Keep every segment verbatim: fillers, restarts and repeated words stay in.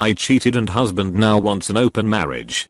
I cheated and husband now wants an open marriage.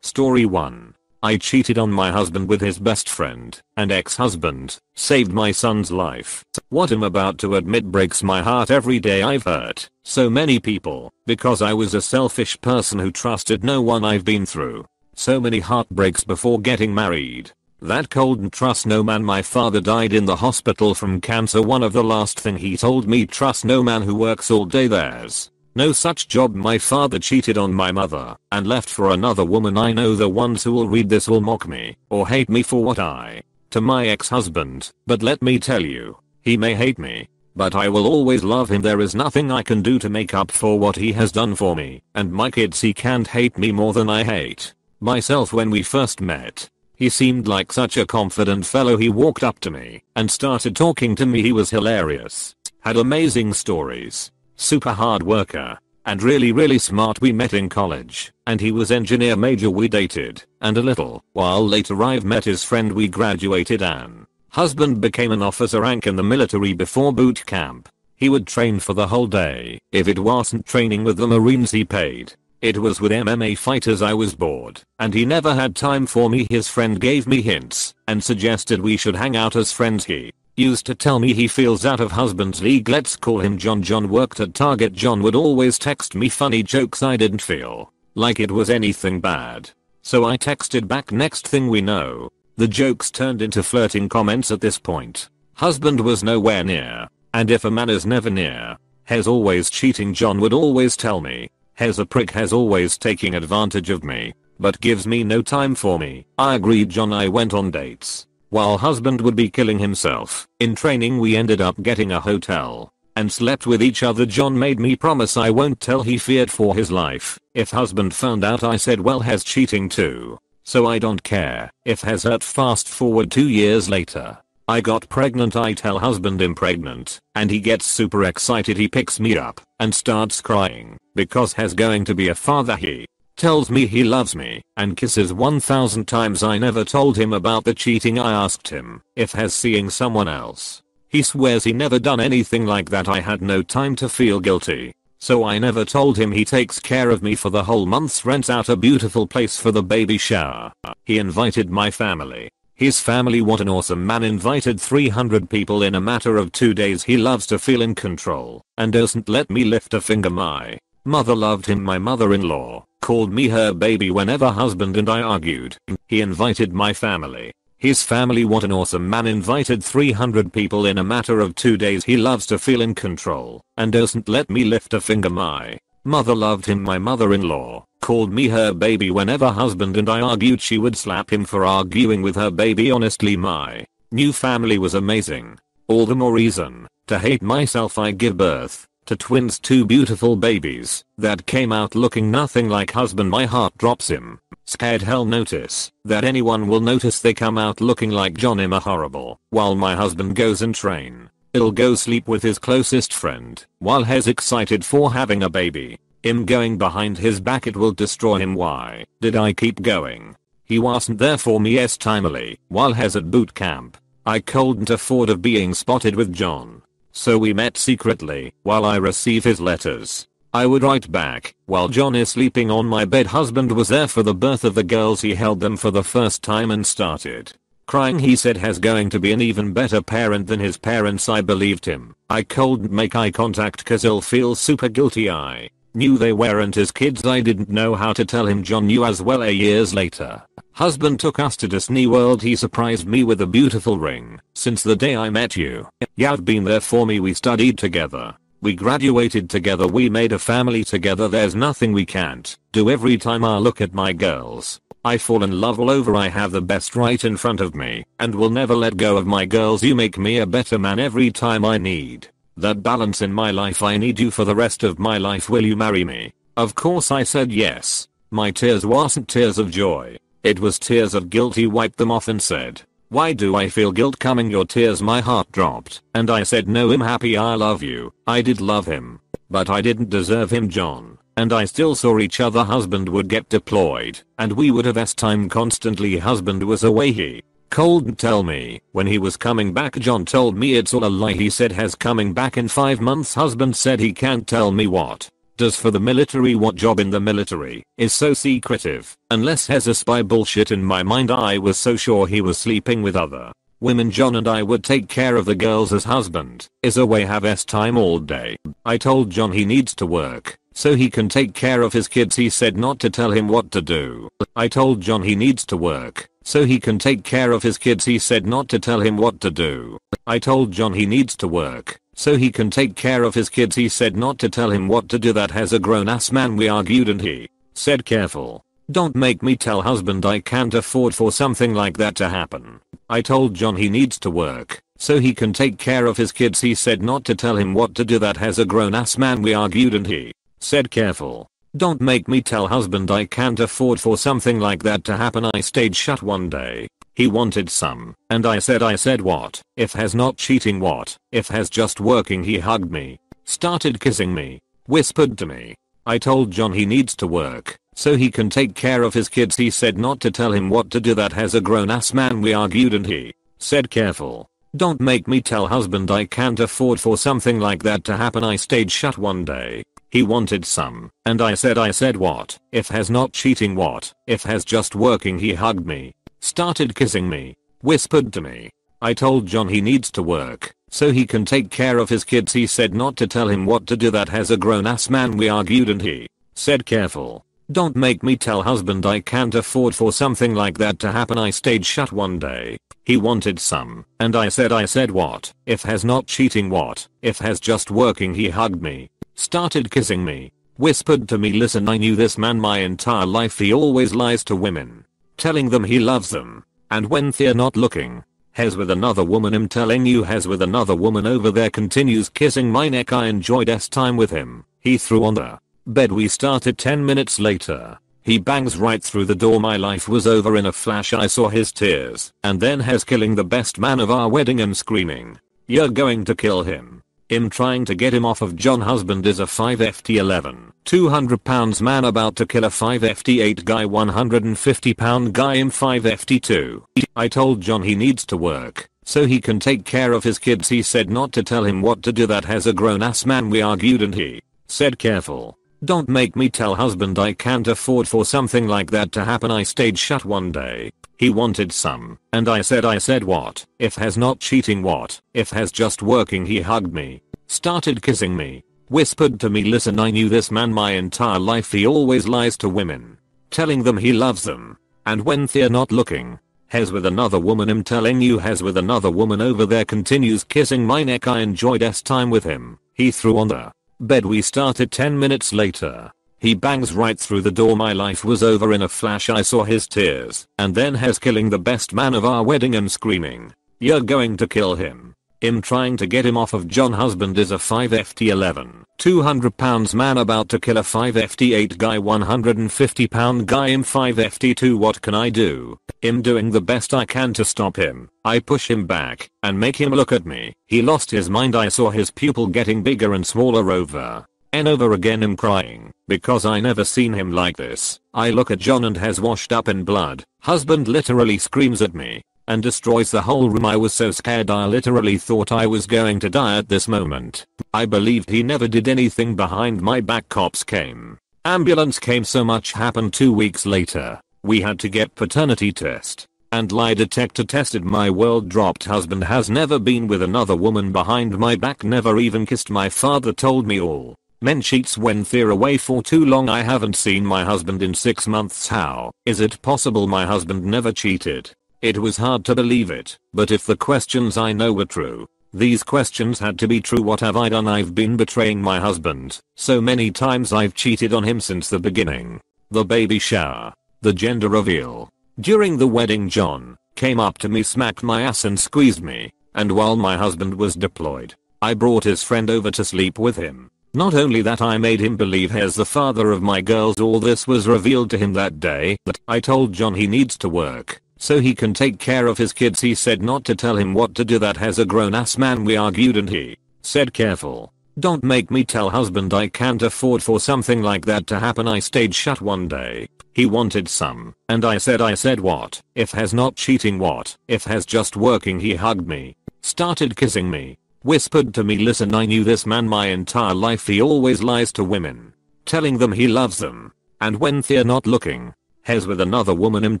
Story one. I cheated on my husband with his best friend and ex-husband, saved my son's life. What I'm about to admit breaks my heart every day. I've hurt so many people because I was a selfish person who trusted no one. I've been through so many heartbreaks before getting married. That cold and trust no man. My father died in the hospital from cancer. One of the last thing he told me, trust no man who works all day. There's no such job. My father cheated on my mother and left for another woman. I know the ones who will read this will mock me or hate me for what I to my ex-husband, but let me tell you, he may hate me, but I will always love him. There is nothing I can do to make up for what he has done for me and my kids. He can't hate me more than I hate myself. When we first met, he seemed like such a confident fellow. He walked up to me and started talking to me. He was hilarious, had amazing stories, super hard worker, and really really smart. We met in college and he was engineer major. We dated and a little while later I've met his friend. We graduated and husband became an officer rank in the military. Before boot camp he would train for the whole day. If it wasn't training with the Marines he paid, it was with M M A fighters. I was bored and he never had time for me. His friend gave me hints and suggested we should hang out as friends. He used to tell me he feels out of husband's league. Let's call him John. John worked at Target. John would always text me funny jokes. I didn't feel like it was anything bad, so I texted back. Next thing we know, the jokes turned into flirting comments. At this point, husband was nowhere near, and if a man is never near, he's always cheating. John would always tell me, he's a prick, he's always taking advantage of me, but gives me no time for me. I agreed, John. I went on dates. While husband would be killing himself in training, we ended up getting a hotel and slept with each other. John made me promise I won't tell. He feared for his life if husband found out. I said, well, he's cheating too, so I don't care if he's hurt. Fast forward two years later, I got pregnant. I tell husband I'm pregnant and he gets super excited. He picks me up and starts crying because he's going to be a father. He tells me he loves me and kisses one thousand times. I never told him about the cheating. I asked him if he's seeing someone else. He swears he never done anything like that. I had no time to feel guilty, so I never told him. He takes care of me for the whole month, rents out a beautiful place for the baby shower. He invited my family. His family, what an awesome man, invited three hundred people in a matter of two days. He loves to feel in control and doesn't let me lift a finger. My mother loved him. My mother-in-law called me her baby whenever husband and I argued. He invited my family. His family, what an awesome man, invited three hundred people in a matter of two days. He loves to feel in control and doesn't let me lift a finger. My mother loved him. My mother-in-law called me her baby whenever husband and I argued. She would slap him for arguing with her baby. Honestly, my new family was amazing. All the more reason to hate myself. I give birth to twins, two beautiful babies that came out looking nothing like husband. My heart drops him. Scared hell notice that anyone will notice. They come out looking like John. Im a horrible. While my husband goes and train, he'll go sleep with his closest friend while he's excited for having a baby. Im going behind his back. It will destroy him. Why did I keep going? He wasn't there for me. S timely. While he's at boot camp, I couldn't afford of being spotted with John, so we met secretly. While I receive his letters, I would write back. While John is sleeping on my bed, husband was there for the birth of the girls. He held them for the first time and started crying. He said he's going to be an even better parent than his parents. I believed him. I couldn't make eye contact cause he'll feel super guilty. I knew they weren't his kids. I didn't know how to tell him. John knew as well. Years later, husband took us to Disney World. He surprised me with a beautiful ring. Since the day I met you, you've been there for me. We studied together, we graduated together, we made a family together. There's nothing we can't do. Every time I look at my girls, I fall in love all over. I have the best right in front of me and will never let go of my girls. You make me a better man every time. I need that balance in my life. I need you for the rest of my life. Will you marry me? Of course I said yes. My tears wasn't tears of joy, it was tears of guilt. He wiped them off and said, why do I feel guilt coming your tears? My heart dropped and I said, no, I'm happy, I love you. I did love him, but I didn't deserve him. John and I still saw each other. Husband would get deployed and we would have s time constantly. Husband was away. He couldn't tell me when he was coming back. John told me it's all a lie. He said he's coming back in five months. Husband said he can't tell me what does for the military. What job in the military is so secretive? Unless he's a spy. Bullshit. In my mind I was so sure he was sleeping with other women. John and I would take care of the girls as husband is away, have s time all day. I told John he needs to work so he can take care of his kids. He said not to tell him what to do. I told John he needs to work so he can take care of his kids. He said not to tell him what to do. I told John he needs to work so he can take care of his kids. He said not to tell him what to do. That has a grown-ass man. We argued and he said careful. Don't make me tell husband. I can't afford for something like that to happen. I told John he needs to work so he can take care of his kids. He said not to tell him what to do. That has a grown-ass man. We argued and he said careful. Don't make me tell husband. I can't afford for something like that to happen. I stayed shut one day. He wanted some and I said I said what if has not cheating, what if has just working. He hugged me, started kissing me, whispered to me. I told John he needs to work so he can take care of his kids. He said not to tell him what to do. That has a grown-ass man. We argued and he said careful. Don't make me tell husband. I can't afford for something like that to happen. I stayed shut one day. He wanted some and I said I said what if has not cheating, what if has just working. He hugged me, started kissing me, whispered to me. I told John he needs to work so he can take care of his kids. He said not to tell him what to do. That has a grown-ass man. We argued and he said careful. Don't make me tell husband. I can't afford for something like that to happen. I stayed shut one day. He wanted some and I said I said what if has not cheating, what if has just working. He hugged me, started kissing me, whispered to me. Listen, I knew this man my entire life. He always lies to women, telling them he loves them, and when they're not looking, he's with another woman. I'm telling you, he's with another woman over there. Continues kissing my neck. I enjoyed s time with him. He threw on the bed. We started ten minutes later. He bangs right through the door. My life was over in a flash. I saw his tears. And then he's killing the best man of our wedding. I'm screaming, you're going to kill him. I'm trying to get him off of John. Husband is a five foot eleven, two hundred pounds man about to kill a five foot eight guy, one hundred fifty pound guy. I'm five foot two. I told John he needs to work so he can take care of his kids. He said not to tell him what to do. That has a grown-ass man. We argued and he said careful. Don't make me tell husband. I can't afford for something like that to happen. I stayed shut one day. He wanted some and I said I said what if has not cheating, what if has just working. He hugged me, started kissing me, whispered to me. Listen, I knew this man my entire life. He always lies to women, telling them he loves them, and when they're not looking, he's with another woman. I'm telling you, he's with another woman over there. Continues kissing my neck. I enjoyed s time with him. He threw on the bed. We started ten minutes later. He bangs right through the door. My life was over in a flash. I saw his tears. And then he's killing the best man of our wedding. I'm screaming, you're going to kill him. I'm trying to get him off of John. Husband is a five foot eleven, two hundred pounds man about to kill a five foot eight guy, one hundred fifty pound guy. I'm five foot two. What can I do? I'm doing the best I can to stop him. I push him back and make him look at me. He lost his mind. I saw his pupil getting bigger and smaller over and over again. I'm crying because I never seen him like this. I look at John and has washed up in blood. Husband literally screams at me and destroys the whole room. I was so scared. I literally thought I was going to die at this moment. I believed he never did anything behind my back. Cops came, ambulance came. So much happened. Two weeks later, we had to get paternity test and lie detector tested. My world dropped. Husband has never been with another woman behind my back. Never even kissed. My father told me all men cheats when they're away for too long. I haven't seen my husband in six months. How is it possible? My husband never cheated. It was hard to believe it, but if the questions I know were true, these questions had to be true. What have I done? I've been betraying my husband so many times. I've cheated on him since the beginning. The baby shower, the gender reveal. During the wedding, John came up to me, smacked my ass and squeezed me, and while my husband was deployed, I brought his friend over to sleep with him. Not only that, I made him believe he's the father of my girls. All this was revealed to him that day. That I told John he needs to work so he can take care of his kids. He said not to tell him what to do. That has a grown-ass man. We argued and he said careful. Don't make me tell husband. I can't afford for something like that to happen. I stayed shut one day. He wanted some and I said I said what if has not cheating, what if has just working. He hugged me, started kissing me, whispered to me. Listen, I knew this man my entire life. He always lies to women, telling them he loves them. And when they're not looking, he's with another woman. I'm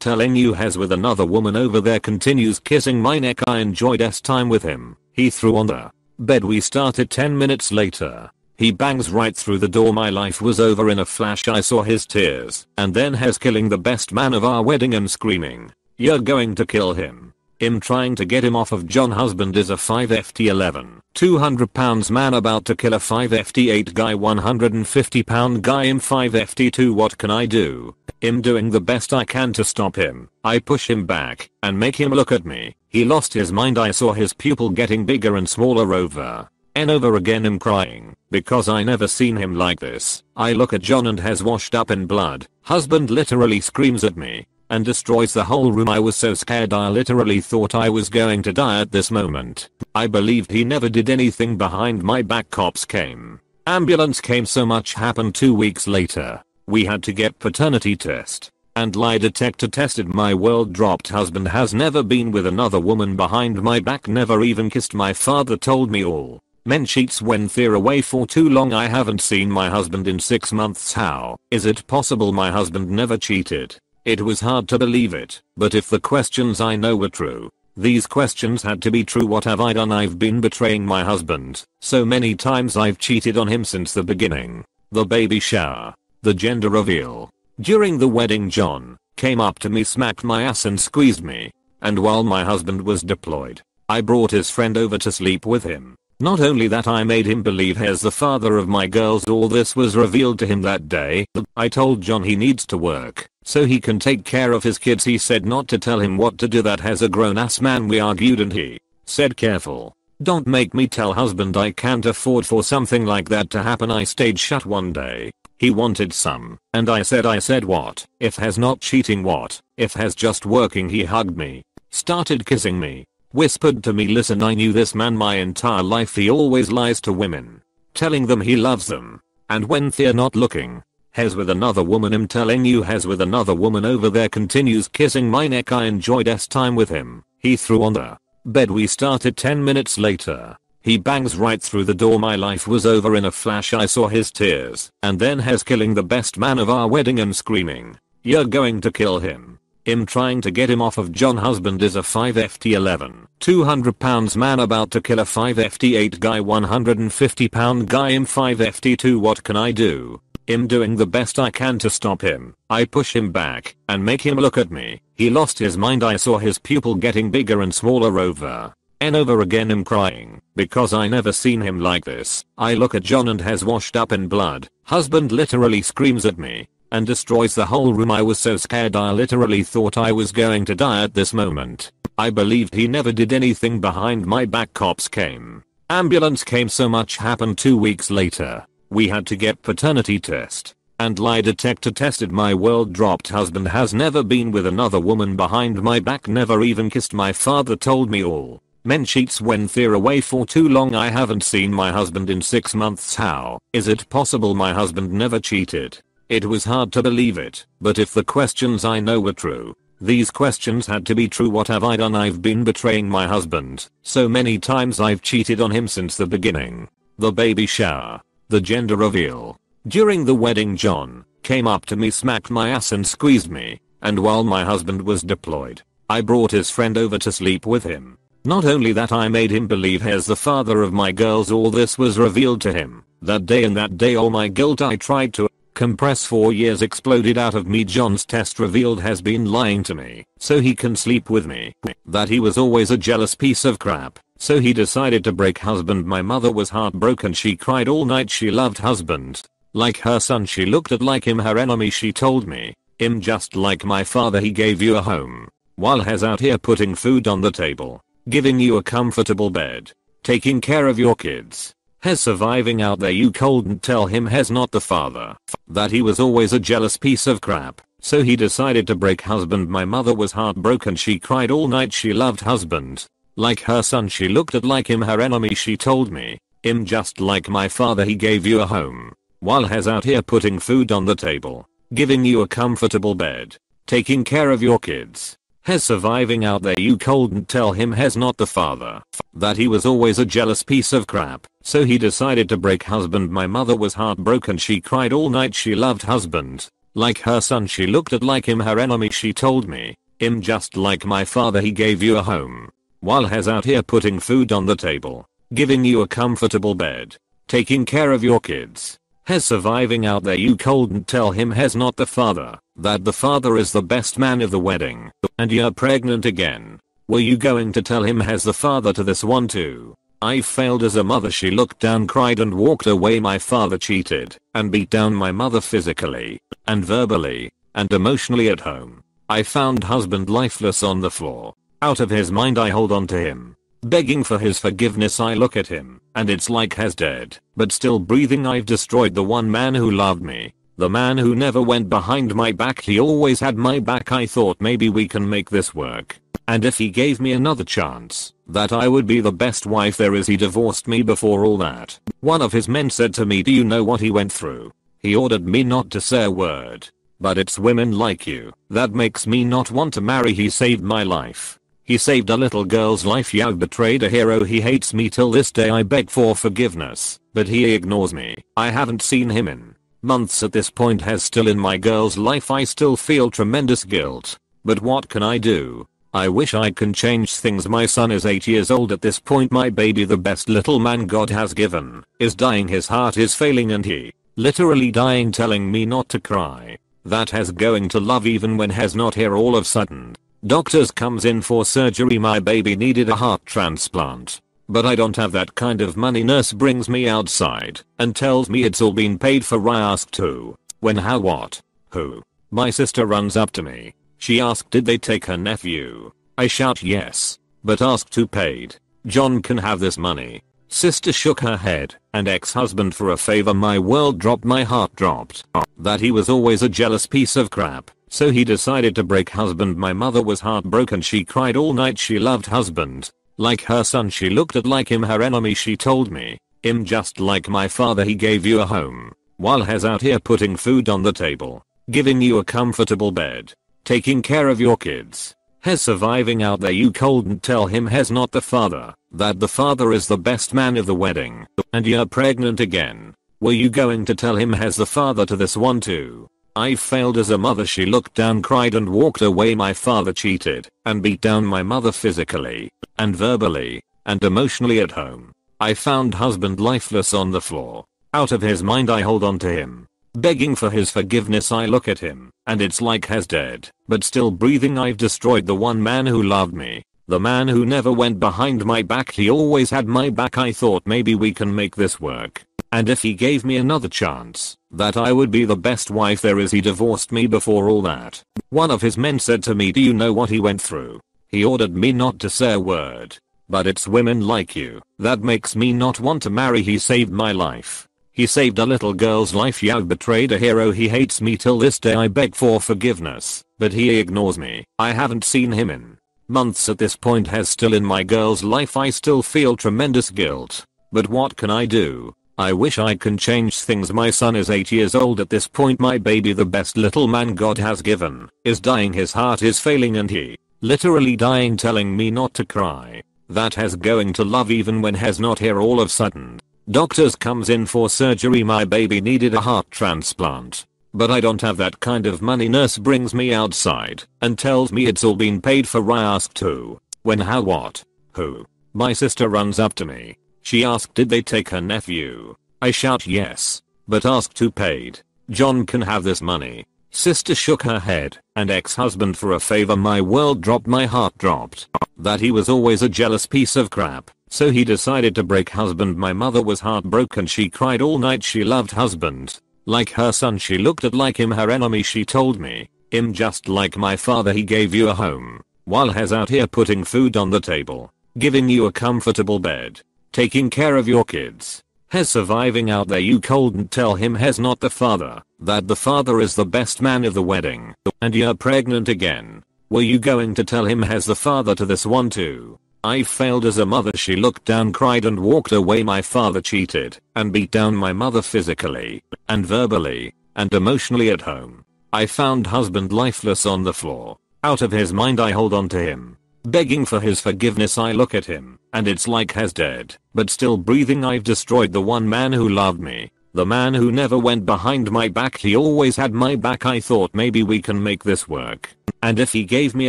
telling you, he's with another woman over there. Continues kissing my neck. I enjoyed s time with him. He threw on the bed. We started ten minutes later. He bangs right through the door. My life was over in a flash. I saw his tears. And then he's killing the best man of our wedding. I'm screaming, you're going to kill him. I'm trying to get him off of John. Husband is a five foot eleven, two hundred pounds man about to kill a five foot eight guy, one hundred fifty pound guy. I'm five foot two. What can I do? I'm doing the best I can to stop him. I push him back and make him look at me. He lost his mind. I saw his pupil getting bigger and smaller over and over again. I'm crying because I never seen him like this. I look at John and has washed up in blood. Husband literally screams at me and destroys the whole room. I was so scared I literally thought I was going to die at this moment. I believed he never did anything behind my back. Cops came. Ambulance came. So much happened. Two weeks later, we had to get paternity test. And lie detector tested. My world dropped. Husband has never been with another woman behind my back. Never even kissed. My father told me all men cheats when they're away for too long. I haven't seen my husband in six months. How is it possible? My husband never cheated. It was hard to believe it, but if the questions I know were true, these questions had to be true. What have I done? I've been betraying my husband so many times. I've cheated on him since the beginning. The baby shower, the gender reveal. During the wedding, John came up to me, smacked my ass and squeezed me. And while my husband was deployed, I brought his friend over to sleep with him. Not only that, I made him believe he's the father of my girls. All this was revealed to him that day. I told John he needs to work so he can take care of his kids. He said not to tell him what to do. That has a grown ass man. We argued and he said, careful. Don't make me tell husband. I can't afford for something like that to happen. I stayed shut one day. He wanted some. And I said, I said what? If he's not cheating, what? If he's just working. He hugged me, started kissing me, whispered to me, listen, I knew this man my entire life. He always lies to women, telling them he loves them. And when they're not looking, he's with another woman. I'm telling you, he's with another woman over there. Continues kissing my neck. I enjoyed s time with him. He threw on the bed. We started ten minutes later. He bangs right through the door. My life was over in a flash. I saw his tears. And then he's killing the best man of our wedding. I'm screaming, you're going to kill him. I'm trying to get him off of John. Husband is a five foot eleven, two hundred pounds man about to kill a five foot eight guy, one hundred fifty pound guy. I'm five foot two. What can I do? I'm doing the best I can to stop him. I push him back and make him look at me. He lost his mind. I saw his pupil getting bigger and smaller over and over again. I'm crying because I never seen him like this. I look at John and has washed up in blood. Husband literally screams at me and destroys the whole room. I was so scared I literally thought I was going to die at this moment. I believed he never did anything behind my back. Cops came. Ambulance came. So much happened. Two weeks later, we had to get paternity test. And lie detector tested. My world dropped. Husband has never been with another woman behind my back. Never even kissed. My father told me all men cheats when they're away for too long. I haven't seen my husband in six months. How is it possible? My husband never cheated. It was hard to believe it, but if the questions I know were true, these questions had to be true. What have I done? I've been betraying my husband so many times. I've cheated on him since the beginning. The baby shower, the gender reveal. During the wedding, John came up to me, smacked my ass and squeezed me. And while my husband was deployed, I brought his friend over to sleep with him. Not only that, I made him believe he's the father of my girls. All this was revealed to him that day. And that day, all my guilt I tried to compress for years exploded out of me. John's test revealed has been lying to me so he can sleep with me. That he was always a jealous piece of crap. So he decided to break husband. My mother was heartbroken. She cried all night. She loved husband like her son. She looked at like him her enemy. She told me, him just like my father. He gave you a home while he's out here putting food on the table, giving you a comfortable bed, taking care of your kids. He's surviving out there. You couldn't tell him he's not the father. That he was always a jealous piece of crap. So he decided to break husband. My mother was heartbroken. She cried all night. She loved husband like her son. She looked at like him her enemy. She told me, him just like my father. He gave you a home while he's out here putting food on the table, giving you a comfortable bed, taking care of your kids. His surviving out there you couldn't tell him he's not the father. That he was always a jealous piece of crap. So he decided to break husband. My mother was heartbroken. She cried all night. She loved husband. Like her son. She looked at like him her enemy. She told me. Him just like my father. He gave you a home. While he's out here putting food on the table. Giving you a comfortable bed. Taking care of your kids. He's surviving out there you couldn't tell him he's not the father. That the father is the best man of the wedding. And you're pregnant again. Were you going to tell him he's the father to this one too? I failed as a mother. She looked down, cried and walked away. My father cheated and beat down my mother physically and verbally and emotionally at home. I found husband lifeless on the floor. Out of his mind. I hold on to him. Begging for his forgiveness. I look at him and it's like he's dead but still breathing. I've destroyed the one man who loved me. The man who never went behind my back. He always had my back. I thought maybe we can make this work. And if he gave me another chance, that I would be the best wife there is. He divorced me before all that. One of his men said to me, do you know what he went through? He ordered me not to say a word. But it's women like you that makes me not want to marry. He saved my life. He saved a little girl's life. You've betrayed a hero. He hates me till this day. I beg for forgiveness, but he ignores me. I haven't seen him in months at this point. He's still in my girl's life. I still feel tremendous guilt. But what can I do? I wish I can change things. My son is eight years old at this point. My baby, the best little man God has given, is dying. His heart is failing and he, literally dying, telling me not to cry. That he's going to love even when he's not here. All of a sudden, doctors comes in for surgery. My baby needed a heart transplant. But I don't have that kind of money. Nurse brings me outside and tells me it's all been paid for. I asked who, when, how, what, who. My sister runs up to me. She asked did they take her nephew. I shout yes, but asked who paid. John can have this money. Sister shook her head, and ex-husband for a favor. My world dropped. My heart dropped. That he was always a jealous piece of crap. So he decided to break husband. My mother was heartbroken. She cried all night. She loved husband. Like her son. She looked at like him her enemy. She told me, him just like my father. He gave you a home. While he's out here putting food on the table. Giving you a comfortable bed. Taking care of your kids. He's surviving out there you couldn't tell him he's not the father. That the father is the best man of the wedding. And you're pregnant again. Were you going to tell him he's the father to this one too? I failed as a mother. She looked down, cried and walked away. My father cheated and beat down my mother physically and verbally and emotionally at home. I found husband lifeless on the floor. Out of his mind. I hold on to him. Begging for his forgiveness. I look at him and it's like he's dead but still breathing. I've destroyed the one man who loved me. The man who never went behind my back. He always had my back. I thought maybe we can make this work. And if he gave me another chance, that I would be the best wife there is. He divorced me before all that. One of his men said to me, do you know what he went through? He ordered me not to say a word. But it's women like you that makes me not want to marry. He saved my life. He saved a little girl's life. You've betrayed a hero. He hates me till this day. I beg for forgiveness, but he ignores me. I haven't seen him in months at this point. He's still in my girl's life. I still feel tremendous guilt. But what can I do? I wish I can change things. My son is eight years old at this point. My baby, the best little man God has given, is dying. His heart is failing and he, literally dying, telling me not to cry. That he's going to love even when he's not here. All of sudden, doctors comes in for surgery. My baby needed a heart transplant. But I don't have that kind of money. Nurse brings me outside and tells me it's all been paid for. I asked who, when, how, what, who. My sister runs up to me. She asked did they take her nephew. I shout yes, but asked who paid. John can have this money. Sister shook her head, and ex-husband for a favor. My world dropped. My heart dropped. That he was always a jealous piece of crap. So he decided to break husband. My mother was heartbroken. She cried all night. She loved husband. Like her son. She looked at like him her enemy. She told me, him just like my father. He gave you a home. While he's out here putting food on the table. Giving you a comfortable bed. Taking care of your kids. He's surviving out there you couldn't tell him he's not the father. That the father is the best man of the wedding. And you're pregnant again. Were you going to tell him he's the father to this one too? I failed as a mother. She looked down, cried and walked away. My father cheated and beat down my mother physically and verbally and emotionally at home. I found husband lifeless on the floor. Out of his mind I hold on to him. Begging for his forgiveness, I look at him, and it's like he's dead, but still breathing. I've destroyed the one man who loved me. The man who never went behind my back. He always had my back. I thought maybe we can make this work. And if he gave me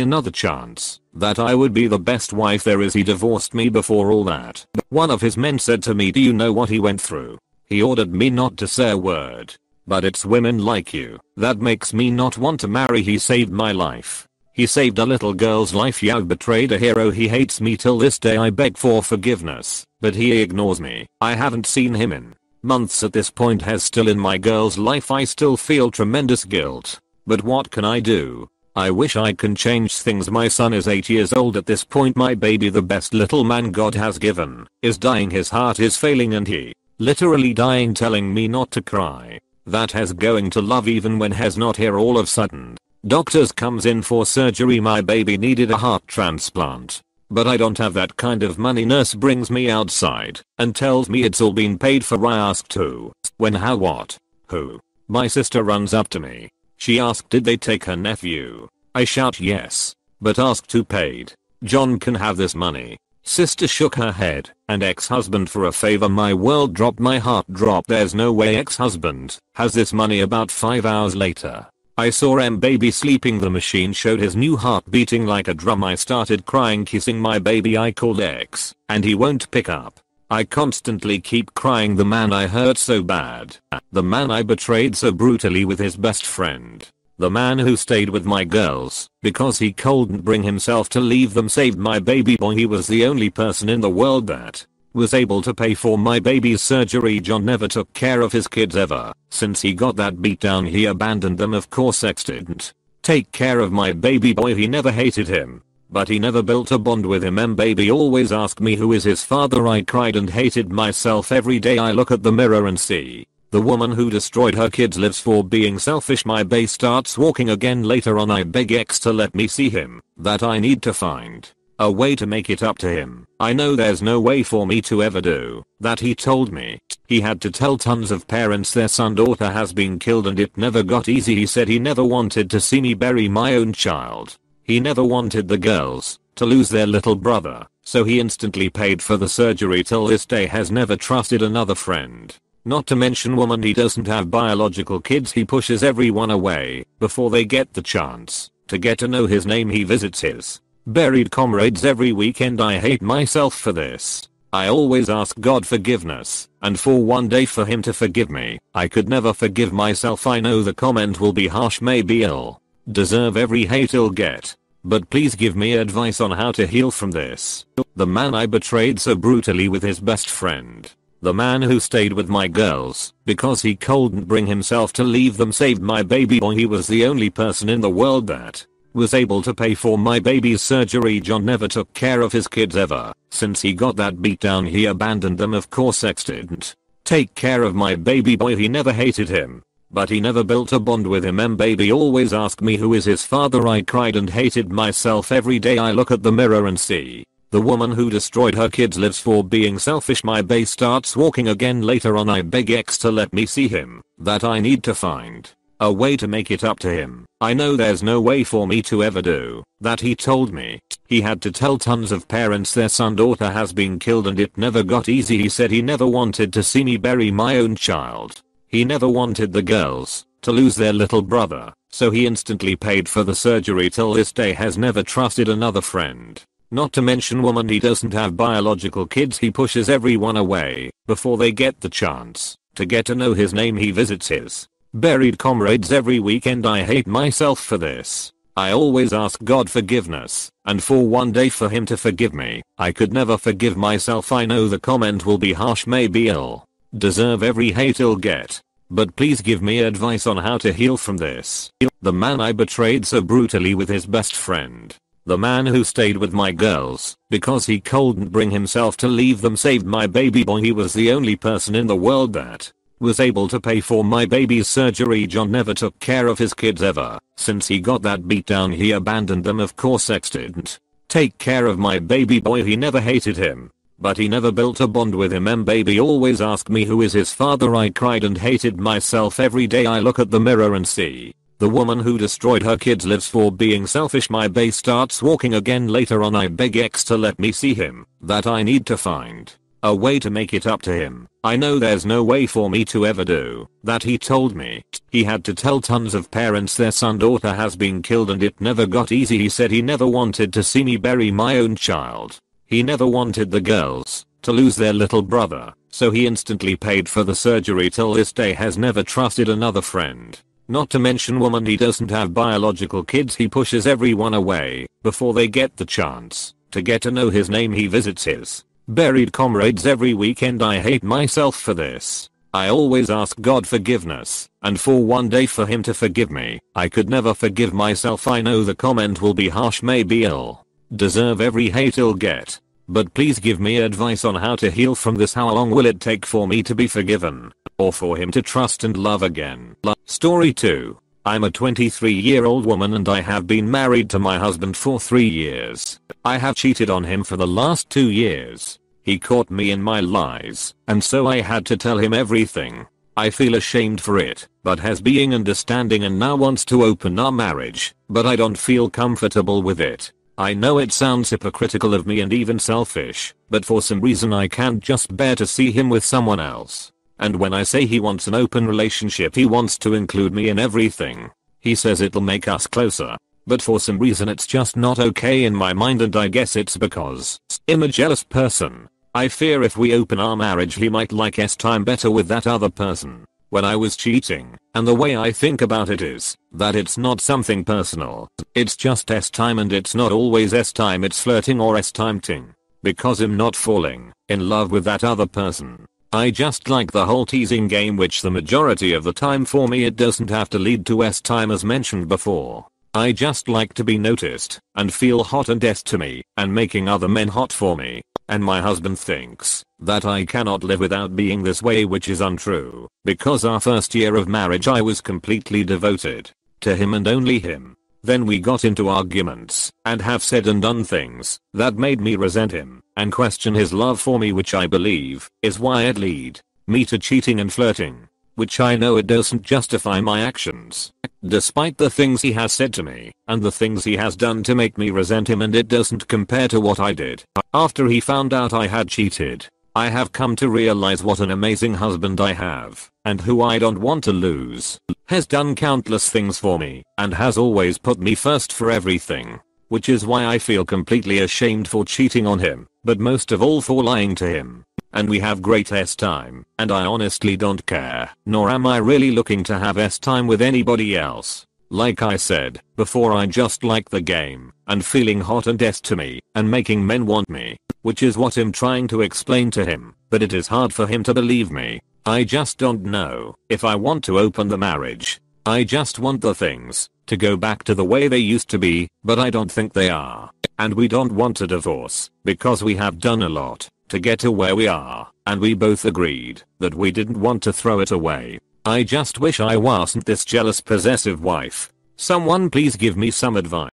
another chance, that I would be the best wife there is. He divorced me before all that. One of his men said to me, do you know what he went through? He ordered me not to say a word. But it's women like you that makes me not want to marry. He saved my life. He saved a little girl's life. You've betrayed a hero. He hates me till this day. I beg for forgiveness, but he ignores me. I haven't seen him in months at this point. He's still in my girl's life. I still feel tremendous guilt. But what can I do? I wish I can change things. My son is eight years old at this point. My baby, the best little man God has given, is dying. His heart is failing and he, literally dying, telling me not to cry. That he's going to love even when he's not here. All of a sudden, doctors comes in for surgery. My baby needed a heart transplant. But I don't have that kind of money. Nurse brings me outside and tells me it's all been paid for. I asked who, when, how, what, who. My sister runs up to me. She asked did they take her nephew. I shout yes, but asked who paid. John can have this money. Sister shook her head, and ex-husband for a favor. My world dropped. My heart dropped. There's no way ex-husband has this money. About five hours later, I saw M baby sleeping. The machine showed his new heart beating like a drum. I started crying, kissing my baby. I called X, and he won't pick up. I constantly keep crying. The man I hurt so bad, the man I betrayed so brutally with his best friend, the man who stayed with my girls because he couldn't bring himself to leave them, saved my baby boy. He was the only person in the world that was able to pay for my baby's surgery. John never took care of his kids ever. Since he got that beat down, he abandoned them. Of course X didn't take care of my baby boy. He never hated him, but he never built a bond with him. And baby always asked me who is his father. I cried and hated myself every day. I look at the mirror and see the woman who destroyed her kids lives for being selfish. My baby starts walking again. Later on I beg X to let me see him, that I need to find a way to make it up to him. I know there's no way for me to ever do that. He told me he had to tell tons of parents their son daughter has been killed, and it never got easy. He said he never wanted to see me bury my own child. He never wanted the girls to lose their little brother, so he instantly paid for the surgery. Till this day has never trusted another friend, not to mention woman. He doesn't have biological kids. He pushes everyone away before they get the chance to get to know his name. He visits his buried comrades every weekend. I hate myself for this. I always ask God forgiveness and for one day for him to forgive me. I could never forgive myself. I know the comment will be harsh. Maybe I'll deserve every hate I'll get. But please give me advice on how to heal from this. The man I betrayed so brutally with his best friend, the man who stayed with my girls because he couldn't bring himself to leave them, saved my baby boy. He was the only person in the world that was able to pay for my baby's surgery. John never took care of his kids ever. Since he got that beat down, he abandoned them. Of course X didn't take care of my baby boy. He never hated him, but he never built a bond with him. And baby always asked me who is his father. I cried and hated myself every day. I look at the mirror and see the woman who destroyed her kids lives for being selfish. My baby starts walking again. Later on I beg X to let me see him, that I need to find a way to make it up to him. I know there's no way for me to ever do that. He told me he had to tell tons of parents their son daughter has been killed, and it never got easy. He said he never wanted to see me bury my own child. He never wanted the girls to lose their little brother, so he instantly paid for the surgery. Till this day has never trusted another friend, not to mention woman. He doesn't have biological kids. He pushes everyone away before they get the chance to get to know his name. He visits his buried comrades every weekend. I hate myself for this. I always ask God forgiveness and for one day for him to forgive me. I could never forgive myself. I know the comment will be harsh. Maybe I'll deserve every hate I'll get. But please give me advice on how to heal from this. The man I betrayed so brutally with his best friend, the man who stayed with my girls because he couldn't bring himself to leave them, saved my baby boy. He was the only person in the world that was able to pay for my baby's surgery. John never took care of his kids ever. Since he got that beat down, he abandoned them. Of course X didn't take care of my baby boy. He never hated him, but he never built a bond with him. And baby always asked me who is his father. I cried and hated myself every day. I look at the mirror and see The woman who destroyed her kids lives for being selfish. My bae starts walking again later on. I beg X to let me see him. That I need to find a way to make it up to him. I know there's no way for me to ever do that. He told me he had to tell tons of parents their son daughter has been killed and it never got easy. He said he never wanted to see me bury my own child. He never wanted the girls to lose their little brother, so he instantly paid for the surgery. Till this day has never trusted another friend. Not to mention woman, he doesn't have biological kids. He pushes everyone away before they get the chance to get to know his name. He visits his buried comrades every weekend. I hate myself for this. I always ask God forgiveness and for one day for him to forgive me. I could never forgive myself. I know the comment will be harsh. Maybe I'll deserve every hate I'll get. But please give me advice on how to heal from this. How long will it take for me to be forgiven or for him to trust and love again? Story two. I'm a twenty-three year old woman and I have been married to my husband for three years. I have cheated on him for the last two years. He caught me in my lies and so I had to tell him everything. I feel ashamed for it, but has being understanding and now wants to open our marriage, but I don't feel comfortable with it. I know it sounds hypocritical of me and even selfish, but for some reason I can't just bear to see him with someone else. And when I say he wants an open relationship, he wants to include me in everything. He says it'll make us closer. But for some reason it's just not okay in my mind, and I guess it's because I'm a jealous person. I fear if we open our marriage he might like his time better with that other person. When I was cheating, and the way I think about it is that it's not something personal. It's just his time, and it's not always his time. It's flirting or his time-ting. Because I'm not falling in love with that other person. I just like the whole teasing game, which the majority of the time for me it doesn't have to lead to S time as mentioned before. I just like to be noticed and feel hot and S to me and making other men hot for me. And my husband thinks that I cannot live without being this way, which is untrue because our first year of marriage I was completely devoted to him and only him. Then we got into arguments and have said and done things that made me resent him and question his love for me, which I believe is why it led me to cheating and flirting, which I know it doesn't justify my actions. Despite the things he has said to me and the things he has done to make me resent him, and it doesn't compare to what I did. After he found out I had cheated, I have come to realize what an amazing husband I have and who I don't want to lose. Has done countless things for me and has always put me first for everything, which is why I feel completely ashamed for cheating on him, but most of all for lying to him. And we have great S time, and I honestly don't care, nor am I really looking to have S time with anybody else. Like I said before, I just like the game and feeling hot and S to me and making men want me, which is what I'm trying to explain to him, but it is hard for him to believe me. I just don't know if I want to open the marriage. I just want the things to go back to the way they used to be, but I don't think they are. And we don't want a divorce because we have done a lot to get to where we are, and we both agreed that we didn't want to throw it away. I just wish I wasn't this jealous, possessive wife. Someone please give me some advice.